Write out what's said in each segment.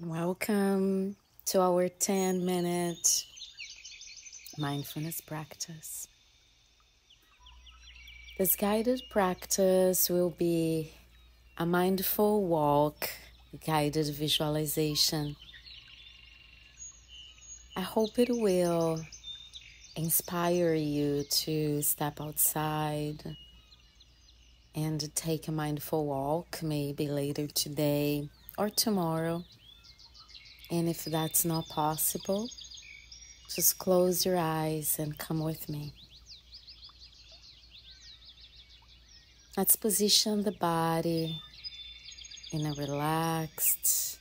Welcome to our 10-minute mindfulness practice. This guided practice will be a mindful walk, a guided visualization. I hope it will inspire you to step outside and take a mindful walk, maybe later today or tomorrow. And if that's not possible, just close your eyes and come with me. Let's position the body in a relaxed,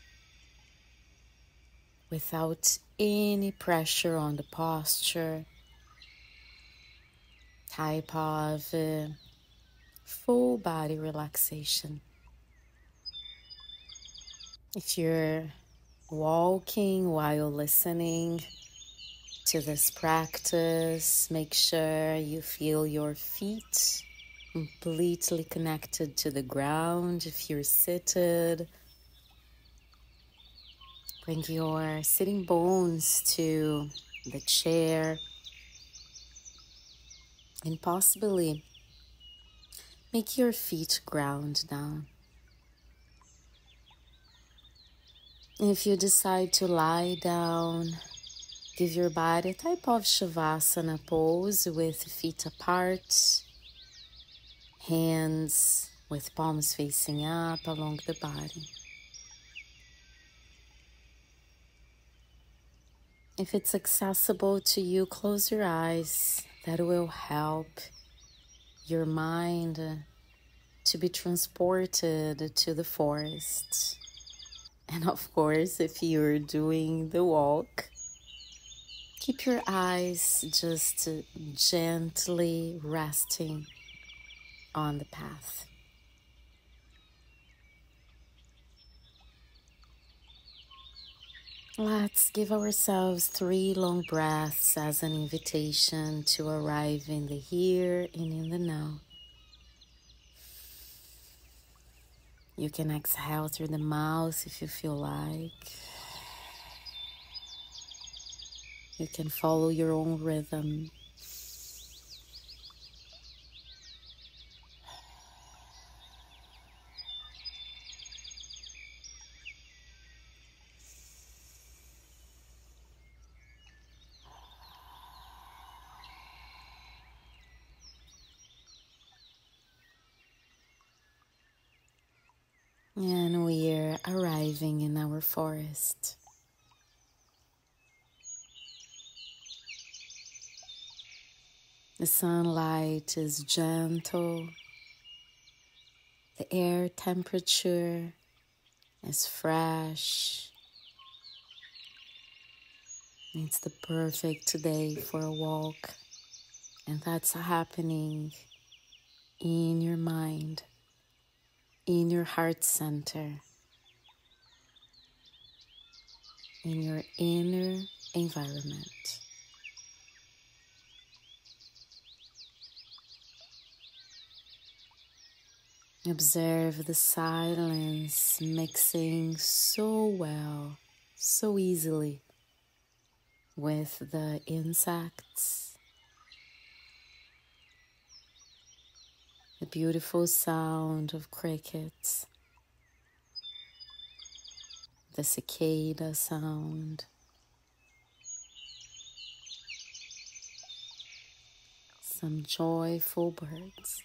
without any pressure on the posture, type of full body relaxation. If you're walking while listening to this practice, make sure you feel your feet completely connected to the ground if you're seated. Bring your sitting bones to the chair and possibly make your feet ground down. If you decide to lie down, give your body a type of Shavasana pose with feet apart, hands with palms facing up along the body. If it's accessible to you, close your eyes. That will help your mind to be transported to the forest. And of course, if you're doing the walk, keep your eyes just gently resting on the path. Let's give ourselves 3 long breaths as an invitation to arrive in the here and in the now. You can exhale through the mouth if you feel like. You can follow your own rhythm. And we're arriving in our forest. The sunlight is gentle. The air temperature is fresh. It's the perfect day for a walk, and that's happening in your mind, in your heart center, in your inner environment. Observe the silence mixing so well, so easily with the insects, the beautiful sound of crickets, the cicada sound, some joyful birds.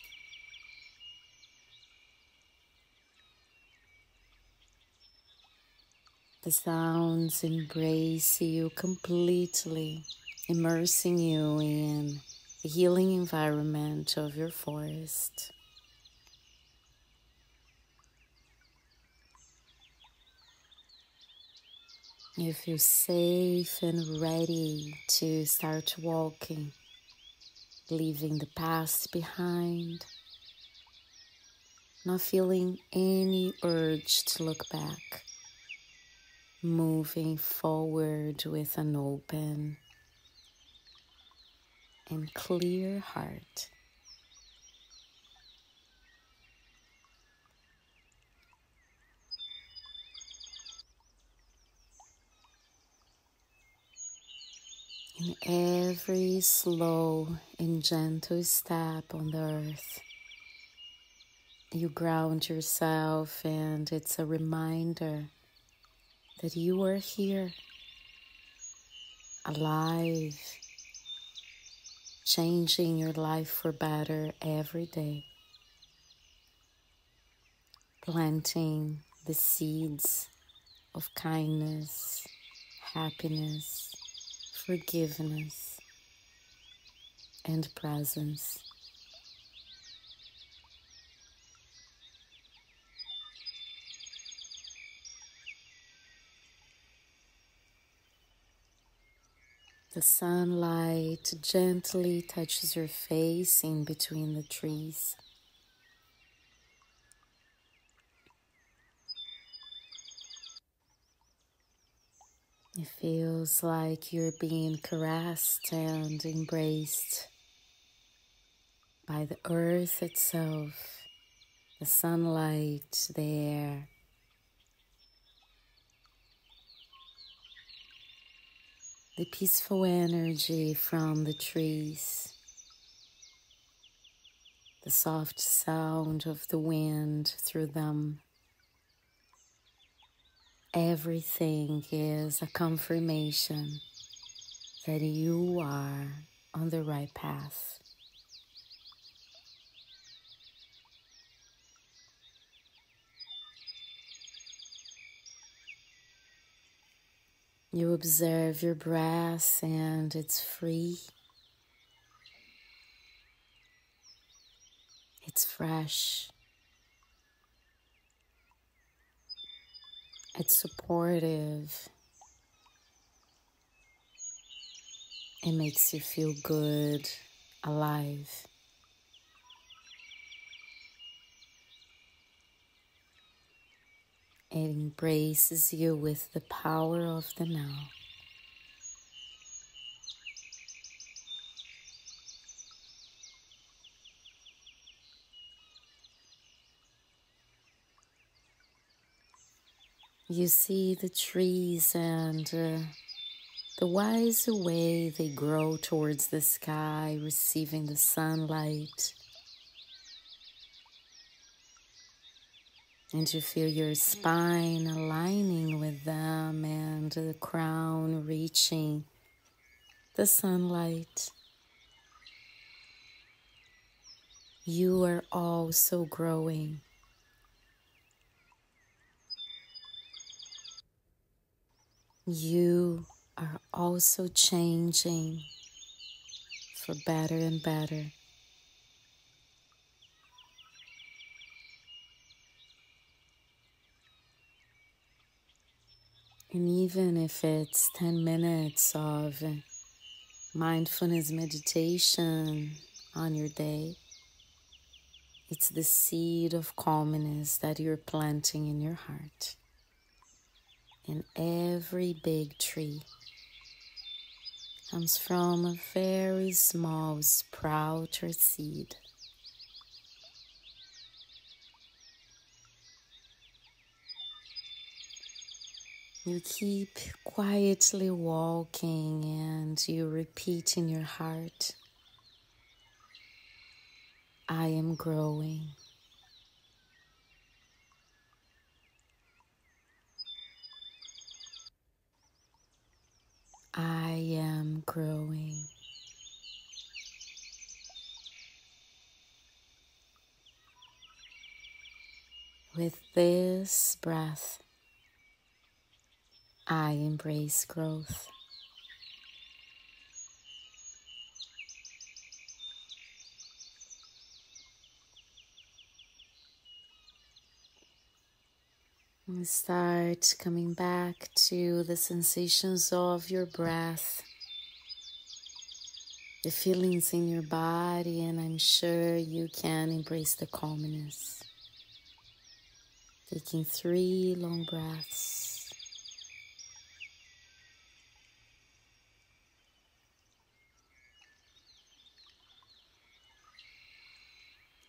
The sounds embrace you completely, immersing you in the healing environment of your forest. You feel safe and ready to start walking, leaving the past behind, not feeling any urge to look back, moving forward with an open and clear heart. in every slow and gentle step on the earth. You ground yourself, and it's a reminder that you are here, alive, changing your life for better every day, planting the seeds of kindness, happiness, forgiveness, and presence. The sunlight gently touches your face in between the trees. It feels like you're being caressed and embraced by the earth itself, the sunlight, the air. The peaceful energy from the trees, the soft sound of the wind through them. Everything is a confirmation that you are on the right path. You observe your breath, and it's free. It's fresh. It's supportive. It makes you feel good, alive. It embraces you with the power of the now. You see the trees and the wise way they grow towards the sky, receiving the sunlight. And you feel your spine aligning with them and the crown reaching the sunlight. You are also growing. You are also changing for better and better. And even if it's 10 minutes of mindfulness meditation on your day, it's the seed of calmness that you're planting in your heart. And every big tree comes from a very small sprout or seed. You keep quietly walking, and you repeat in your heart, I am growing. I am growing. With this breath, I embrace growth. And start coming back to the sensations of your breath, the feelings in your body, and I'm sure you can embrace the calmness. Taking 3 long breaths.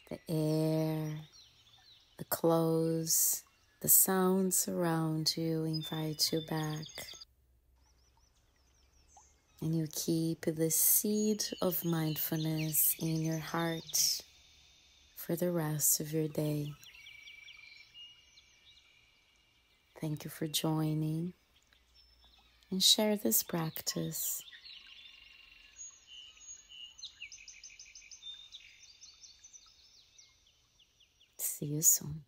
The air, the clothes, the sounds around you invite you back and you keep the seed of mindfulness in your heart for the rest of your day. Thank you for joining, and share this practice. See you soon.